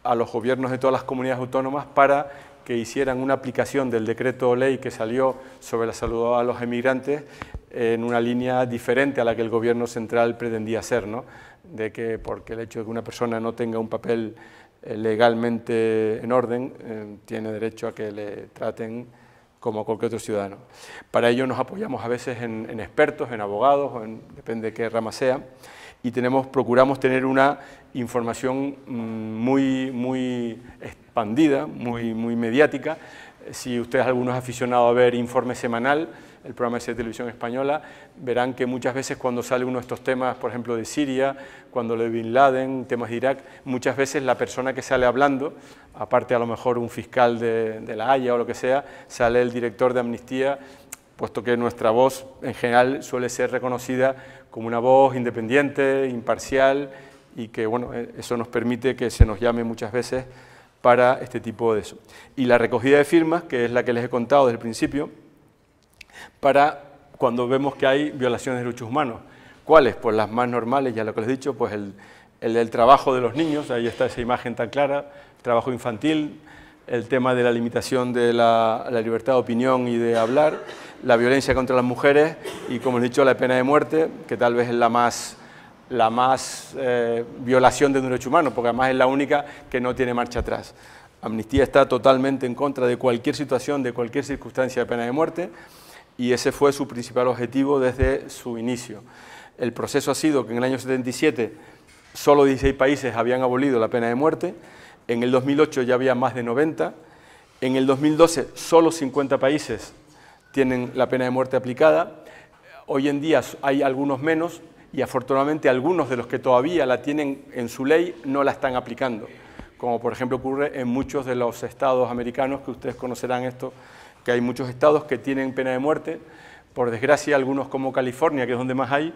a los gobiernos de todas las comunidades autónomas para que hicieran una aplicación del decreto ley que salió sobre la salud a los emigrantes en una línea diferente a la que el gobierno central pretendía hacer, ¿no? De que porque el hecho de que una persona no tenga un papel legalmente en orden, tiene derecho a que le traten como cualquier otro ciudadano. Para ello nos apoyamos a veces en expertos, en abogados, depende de qué rama sea, y procuramos tener una información muy, muy expandida, muy, muy mediática. Si ustedes, algunos aficionados a ver Informe Semanal, el programa de televisión española, verán que muchas veces cuando sale uno de estos temas, por ejemplo de Siria, cuando lo de Bin Laden, temas de Irak, muchas veces la persona que sale hablando, aparte a lo mejor un fiscal de La Haya o lo que sea, sale el director de Amnistía, puesto que nuestra voz en general suele ser reconocida como una voz independiente, imparcial, y que bueno, eso nos permite que se nos llame muchas veces para este tipo de eso. Y la recogida de firmas, que es la que les he contado desde el principio, para cuando vemos que hay violaciones de derechos humanos. ¿Cuáles? Pues las más normales, ya lo que les he dicho, pues el, el del trabajo de los niños, ahí está esa imagen tan clara, el trabajo infantil, el tema de la limitación de la libertad de opinión y de hablar, la violencia contra las mujeres y, como he dicho, la pena de muerte, que tal vez es la más violación de derechos humanos, porque además es la única que no tiene marcha atrás. Amnistía está totalmente en contra de cualquier situación, de cualquier circunstancia de pena de muerte, y ese fue su principal objetivo desde su inicio. El proceso ha sido que en el año 77 solo 16 países habían abolido la pena de muerte, en el 2008 ya había más de 90, en el 2012 solo 50 países tienen la pena de muerte aplicada, hoy en día hay algunos menos y afortunadamente algunos de los que todavía la tienen en su ley no la están aplicando, como por ejemplo ocurre en muchos de los estados americanos, que ustedes conocerán esto, que hay muchos estados que tienen pena de muerte, por desgracia algunos como California, que es donde más hay.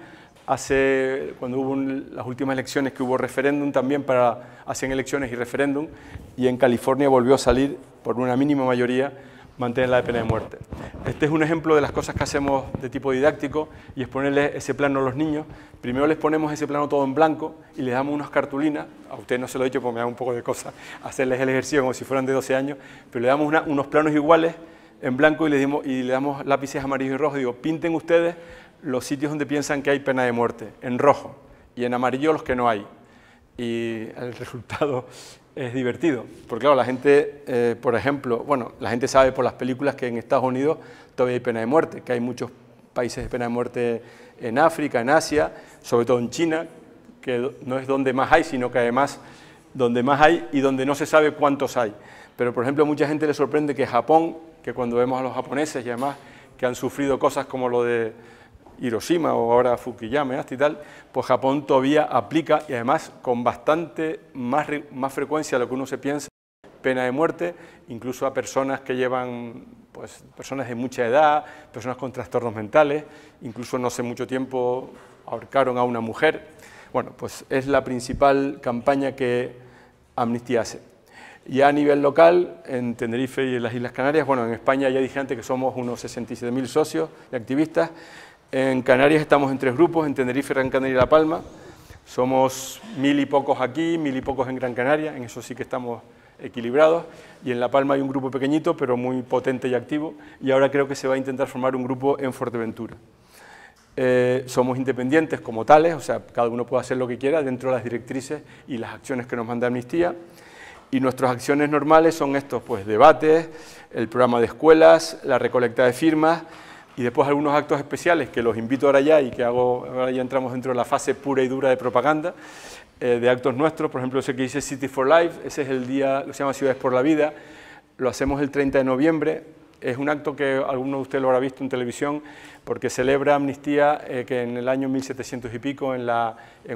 Cuando hubo las últimas elecciones que hubo referéndum también, hacían elecciones y referéndum, y en California volvió a salir por una mínima mayoría mantener la pena de muerte. Este es un ejemplo de las cosas que hacemos de tipo didáctico y es ponerles ese plano a los niños. Primero les ponemos ese plano todo en blanco y les damos unas cartulinas, a usted no se lo he dicho porque me da un poco de cosa hacerles el ejercicio como si fueran de 12 años, pero le damos unos planos iguales en blanco y le damos lápices amarillos y rojos, digo, pinten ustedes los sitios donde piensan que hay pena de muerte, en rojo, y en amarillo los que no hay. Y el resultado es divertido, porque claro, la gente, por ejemplo, bueno, la gente sabe por las películas que en Estados Unidos todavía hay pena de muerte, que hay muchos países de pena de muerte en África, en Asia, sobre todo en China, que no es donde más hay, sino que además donde más hay y donde no se sabe cuántos hay. Pero, por ejemplo, a mucha gente le sorprende que Japón, que cuando vemos a los japoneses y además que han sufrido cosas como lo de Hiroshima o ahora Fukuyama y tal, pues Japón todavía aplica, y además con bastante más frecuencia de lo que uno se piensa, pena de muerte, incluso a personas que llevan, pues personas de mucha edad, personas con trastornos mentales, incluso no hace mucho tiempo ahorcaron a una mujer. Bueno, pues es la principal campaña que Amnistía hace. Ya a nivel local, en Tenerife y en las Islas Canarias, bueno, en España ya dije antes que somos unos 67.000 socios y activistas. En Canarias estamos en 3 grupos, en Tenerife, Gran Canaria y La Palma. Somos 1000 y pocos aquí, 1000 y pocos en Gran Canaria, en eso sí que estamos equilibrados. Y en La Palma hay un grupo pequeñito, pero muy potente y activo. Y ahora creo que se va a intentar formar un grupo en Fuerteventura. Somos independientes como tales, o sea, cada uno puede hacer lo que quiera dentro de las directrices y las acciones que nos manda Amnistía. Y nuestras acciones normales son estos, pues debates, el programa de escuelas, la recolecta de firmas, y después algunos actos especiales que los invito ahora ya y que hago, ahora ya entramos dentro de la fase pura y dura de propaganda, de actos nuestros, por ejemplo ese que dice City for Life, ese es el día, lo se llama Ciudades por la Vida, lo hacemos el 30 de noviembre, es un acto que alguno de ustedes lo habrá visto en televisión, porque celebra Amnistía que en el año 1700 y pico, en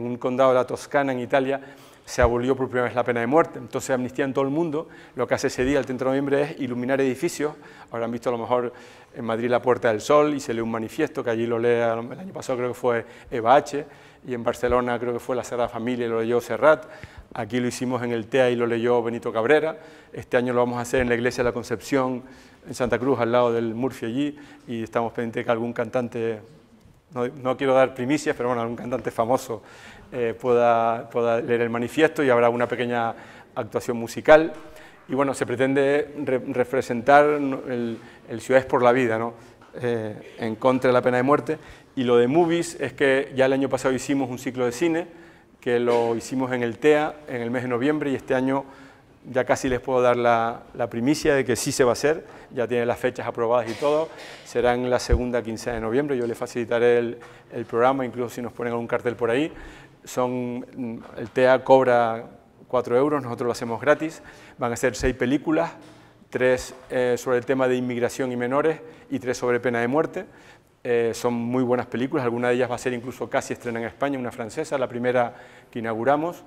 un condado de la Toscana, en Italia, se abolió por primera vez la pena de muerte. Entonces Amnistía en todo el mundo lo que hace ese día, el 30 de noviembre, es iluminar edificios. Habrán visto a lo mejor en Madrid la Puerta del Sol y se lee un manifiesto, que allí lo lee el año pasado creo que fue Eva H, y en Barcelona creo que fue la Sagrada Familia y lo leyó Serrat, aquí lo hicimos en el TEA y lo leyó Benito Cabrera, este año lo vamos a hacer en la Iglesia de la Concepción, en Santa Cruz, al lado del Murphy allí, y estamos pendientes de que algún cantante, no quiero dar primicias, pero bueno, algún cantante famoso pueda leer el manifiesto y habrá una pequeña actuación musical. Y bueno, se pretende representar el Ciudades por la Vida, ¿no? En contra de la pena de muerte. Y lo de movies es que ya el año pasado hicimos un ciclo de cine, que lo hicimos en el TEA en el mes de noviembre, y este año ya casi les puedo dar la primicia de que sí se va a hacer, ya tiene las fechas aprobadas y todo, será en la segunda quincena de noviembre, yo les facilitaré el programa, incluso si nos ponen algún cartel por ahí. El TEA cobra 4 euros, nosotros lo hacemos gratis, van a ser 6 películas, 3 sobre el tema de inmigración y menores y 3 sobre pena de muerte. Son muy buenas películas, alguna de ellas va a ser incluso casi estrena en España, una francesa, la primera que inauguramos.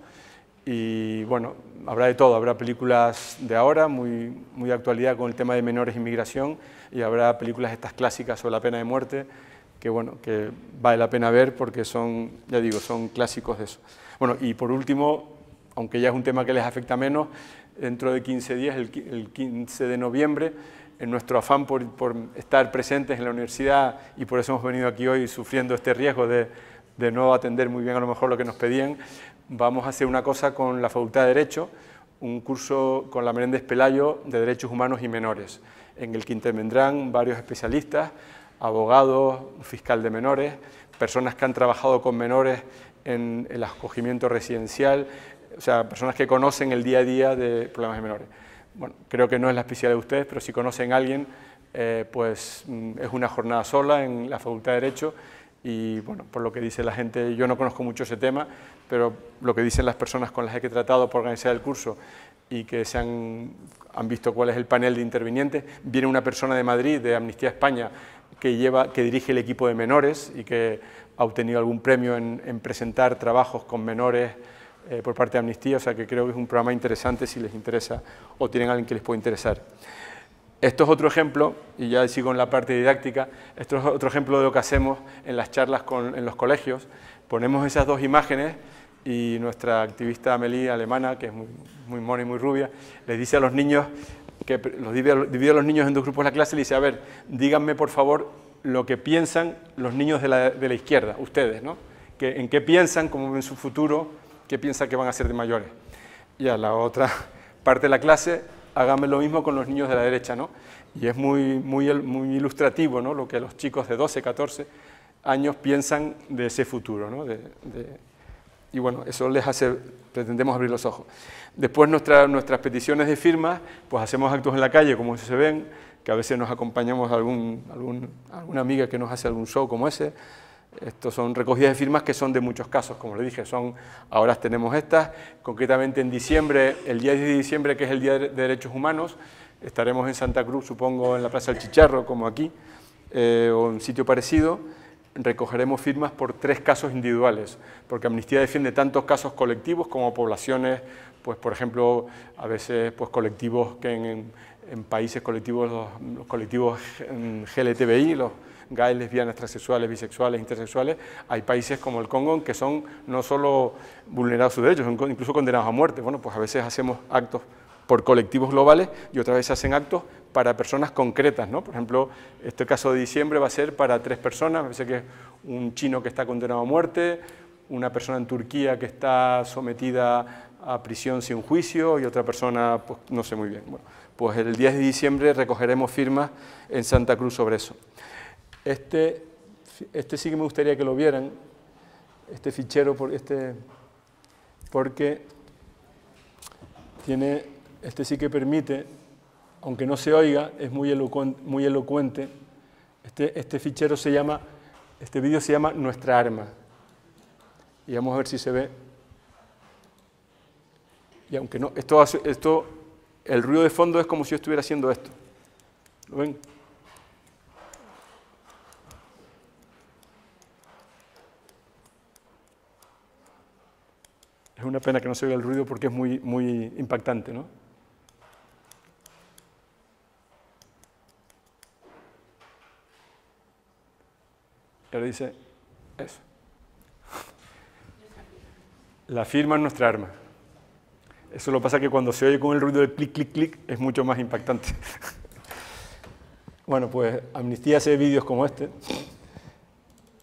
Y bueno, habrá de todo, habrá películas de ahora, muy de actualidad con el tema de menores e inmigración, y habrá películas estas clásicas sobre la pena de muerte, que bueno, que vale la pena ver porque son, ya digo, son clásicos de eso. Bueno, y por último, aunque ya es un tema que les afecta menos, dentro de 15 días, el 15 de noviembre, en nuestro afán por estar presentes en la universidad, y por eso hemos venido aquí hoy sufriendo este riesgo de de no atender muy bien a lo mejor lo que nos pedían, vamos a hacer una cosa con la Facultad de Derecho, un curso con la Menéndez Pelayo de Derechos Humanos y Menores, en el que intervendrán varios especialistas, abogados, fiscal de menores, personas que han trabajado con menores en el acogimiento residencial, o sea, personas que conocen el día a día de problemas de menores. Bueno, creo que no es la especialidad de ustedes, pero si conocen a alguien, pues es una jornada sola en la Facultad de Derecho y, bueno, por lo que dice la gente, yo no conozco mucho ese tema, pero lo que dicen las personas con las que he tratado por organizar el curso y que se han visto cuál es el panel de intervinientes, viene una persona de Madrid, de Amnistía España, que dirige el equipo de menores y que ha obtenido algún premio en presentar trabajos con menores por parte de Amnistía, o sea que creo que es un programa interesante si les interesa o tienen a alguien que les pueda interesar. Esto es otro ejemplo, y ya sigo en la parte didáctica, esto es otro ejemplo de lo que hacemos en las charlas en los colegios. Ponemos esas dos imágenes y nuestra activista Amélie, alemana, que es muy, muy mona y muy rubia, les dice a los niños, que los divide a los niños en dos grupos de la clase, y le dice, a ver, díganme por favor lo que piensan los niños de la izquierda, ustedes, ¿no? ¿En qué piensan, cómo ven su futuro, qué piensan que van a ser de mayores? Y a la otra parte de la clase, háganme lo mismo con los niños de la derecha, ¿no? Y es muy, muy, muy ilustrativo, ¿no?, lo que los chicos de 12, 14 años piensan de ese futuro, ¿no? Y bueno, eso les hace, pretendemos abrir los ojos. Después nuestras peticiones de firmas, pues hacemos actos en la calle, como se ven, que a veces nos acompañamos a alguna amiga que nos hace algún show como ese. Estos son recogidas de firmas que son de muchos casos, como le dije, ahora tenemos estas, concretamente en diciembre, el día 10 de diciembre, que es el Día de Derechos Humanos, estaremos en Santa Cruz, supongo, en la Plaza del Chicharro, como aquí, o en un sitio parecido. Recogeremos firmas por 3 casos individuales, porque Amnistía defiende tantos casos colectivos como poblaciones, pues por ejemplo, a veces pues, colectivos que en países colectivos, los colectivos LGTBI, los gays, lesbianas, transexuales, bisexuales, intersexuales, hay países como el Congo en que son no solo vulnerados sus derechos, son incluso condenados a muerte. Bueno, pues a veces hacemos actos por colectivos globales y otras veces hacen actos para personas concretas, ¿no? Por ejemplo, este caso de diciembre va a ser para 3 personas, me parece que es un chino que está condenado a muerte, una persona en Turquía que está sometida a prisión sin juicio y otra persona, pues no sé muy bien. Bueno, pues el 10 de diciembre recogeremos firmas en Santa Cruz sobre eso. Este sí que me gustaría que lo vieran, este fichero, porque tiene... Este sí que permite, aunque no se oiga, es muy elocuente. Este fichero se llama, este vídeo se llama Nuestra Arma. Y vamos a ver si se ve. Y aunque no, el ruido de fondo es como si yo estuviera haciendo esto. ¿Lo ven? Es una pena que no se oiga el ruido porque es muy, muy impactante, ¿no? Pero dice eso. La firma es nuestra arma. Eso lo pasa que cuando se oye con el ruido de clic, clic, clic, es mucho más impactante. Bueno, pues Amnistía hace vídeos como este.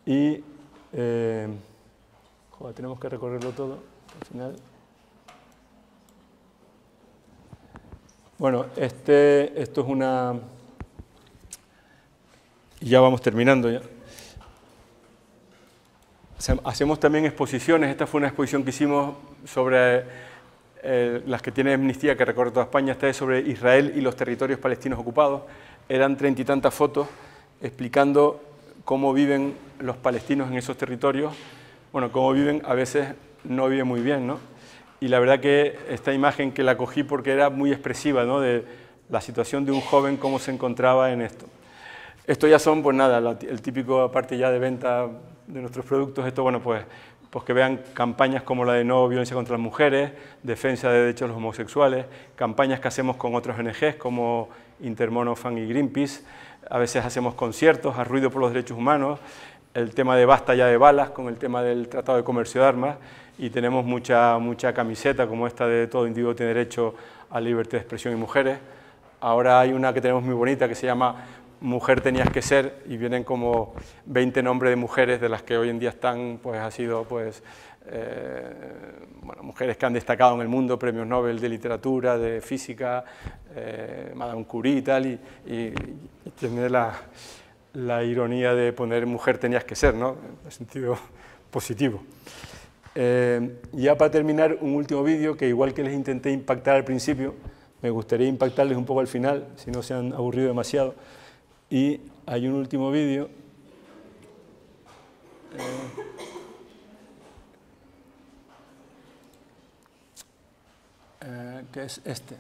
Y joder, tenemos que recorrerlo todo al final. Bueno, esto es una... Y ya vamos terminando ya. Hacemos también exposiciones. Esta fue una exposición que hicimos sobre las que tiene Amnistía, que recorre toda España. Esta es sobre Israel y los territorios palestinos ocupados. Eran 30 y tantas fotos explicando cómo viven los palestinos en esos territorios. Bueno, cómo viven, a veces no viven muy bien, ¿no? Y la verdad que esta imagen que la cogí porque era muy expresiva, ¿no?, de la situación de un joven, cómo se encontraba en esto. Esto ya son, pues nada, el típico parte ya de venta de nuestros productos. Esto, bueno, pues que vean campañas como la de no violencia contra las mujeres, defensa de derechos de los homosexuales, campañas que hacemos con otros ONGs como Intermonofan y Greenpeace, a veces hacemos conciertos, a ruido por los derechos humanos, el tema de basta ya de balas con el tema del Tratado de Comercio de Armas, y tenemos mucha camiseta como esta de todo individuo tiene derecho a libertad de expresión y mujeres. Ahora hay una que tenemos muy bonita que se llama mujer tenías que ser, y vienen como 20 nombres de mujeres de las que hoy en día están, pues ha sido, pues, bueno, mujeres que han destacado en el mundo, premios Nobel de literatura, de física, Madame Curie y tal, y tiene la ironía de poner mujer tenías que ser, ¿no?, en sentido positivo. Ya para terminar, un último vídeo que, igual que les intenté impactar al principio, me gustaría impactarles un poco al final, si no se han aburrido demasiado. Y hay un último vídeo que es este.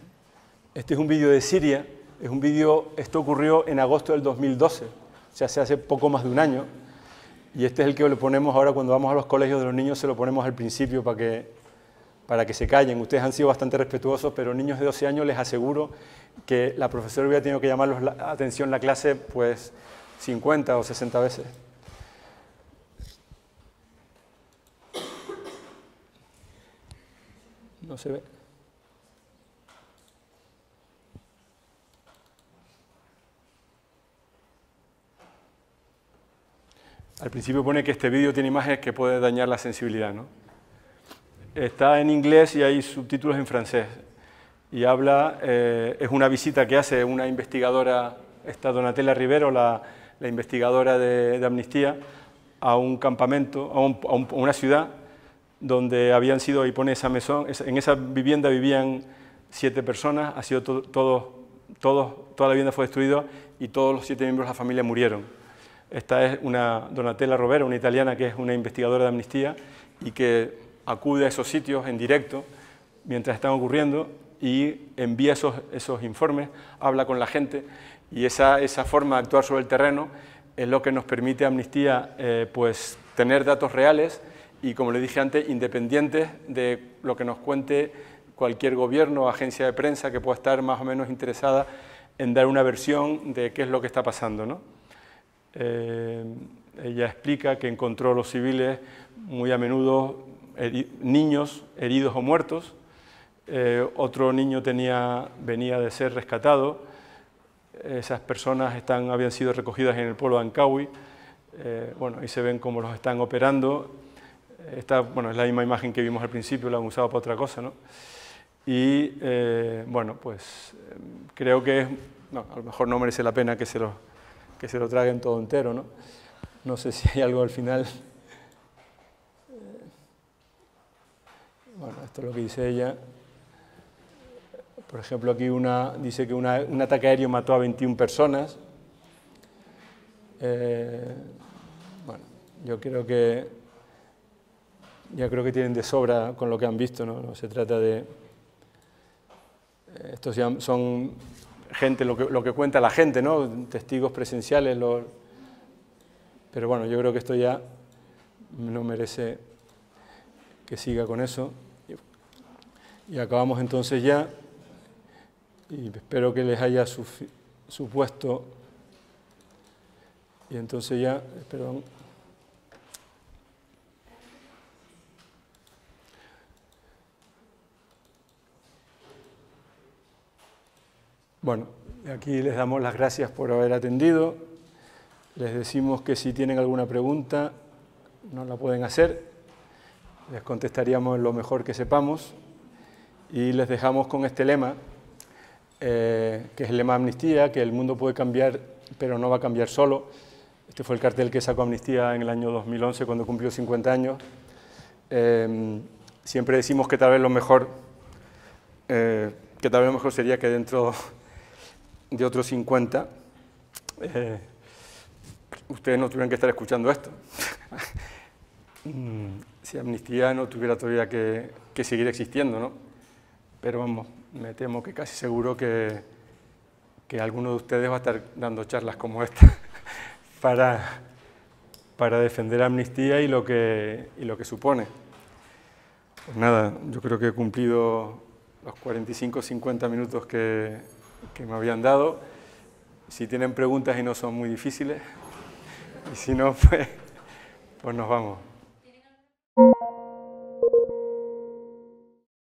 Este es un vídeo de Siria, es un vídeo, esto ocurrió en agosto del 2012, o sea, se hace poco más de un año, y este es el que le ponemos ahora cuando vamos a los colegios de los niños, se lo ponemos al principio para que se callen. Ustedes han sido bastante respetuosos, pero niños de 12 años les aseguro que la profesora hubiera tenido que llamarlos la atención la clase pues 50 o 60 veces. No se ve. Al principio pone que este vídeo tiene imágenes que pueden dañar la sensibilidad, ¿no? Está en inglés y hay subtítulos en francés. Y habla, es una visita que hace una investigadora, esta Donatella Rovera, la investigadora de Amnistía, a un campamento, a una ciudad donde habían sido, y pone esa mesón, en esa vivienda vivían 7 personas, ha sido toda la vivienda fue destruida y todos los 7 miembros de la familia murieron. Esta es una Donatella Rovera, una italiana que es una investigadora de Amnistía y que acude a esos sitios en directo mientras están ocurriendo y envía esos informes, habla con la gente, y esa forma de actuar sobre el terreno es lo que nos permite Amnistía pues, tener datos reales y, como le dije antes, independientes de lo que nos cuente cualquier gobierno o agencia de prensa que pueda estar más o menos interesada en dar una versión de qué es lo que está pasando, ¿no? Ella explica que encontró a los civiles muy a menudo niños heridos o muertos. Otro niño venía de ser rescatado. Esas personas habían sido recogidas en el pueblo de Ankawi. Bueno, ahí se ven cómo los están operando. Esta, bueno, es la misma imagen que vimos al principio, la han usado para otra cosa, ¿no? Y bueno, pues creo que no, a lo mejor no merece la pena que se lo traguen todo entero, ¿no? No sé si hay algo al final. Bueno, esto es lo que dice ella. Por ejemplo, aquí dice que un ataque aéreo mató a 21 personas. Bueno, yo creo que tienen de sobra con lo que han visto, ¿no? No se trata de... Estos ya son gente, lo que cuenta la gente, ¿no? Testigos presenciales. Pero bueno, yo creo que esto ya no merece que siga con eso. Y acabamos entonces ya, y espero que les haya supuesto, y entonces ya, perdón. Bueno, aquí les damos las gracias por haber atendido, les decimos que si tienen alguna pregunta nos la pueden hacer, les contestaríamos lo mejor que sepamos. Y les dejamos con este lema, que es el lema de Amnistía, que el mundo puede cambiar, pero no va a cambiar solo. Este fue el cartel que sacó Amnistía en el año 2011, cuando cumplió 50 años. Siempre decimos que tal vez lo mejor sería que dentro de otros 50, ustedes no tuvieran que estar escuchando esto. Si Amnistía no tuviera todavía que seguir existiendo, ¿no? Pero vamos, me temo que casi seguro que alguno de ustedes va a estar dando charlas como esta para defender Amnistía y lo que supone. Pues nada, yo creo que he cumplido los 45 o 50 minutos que me habían dado. Si tienen preguntas y no son muy difíciles, y si no, pues nos vamos.